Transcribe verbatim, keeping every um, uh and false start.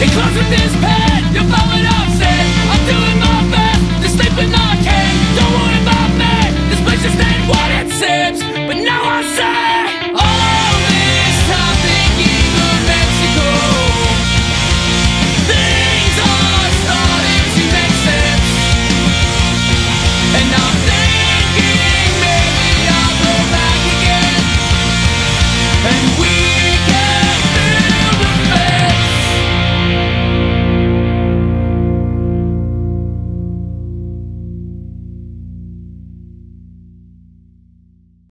It comes with this pen, you'll follow it upstairs.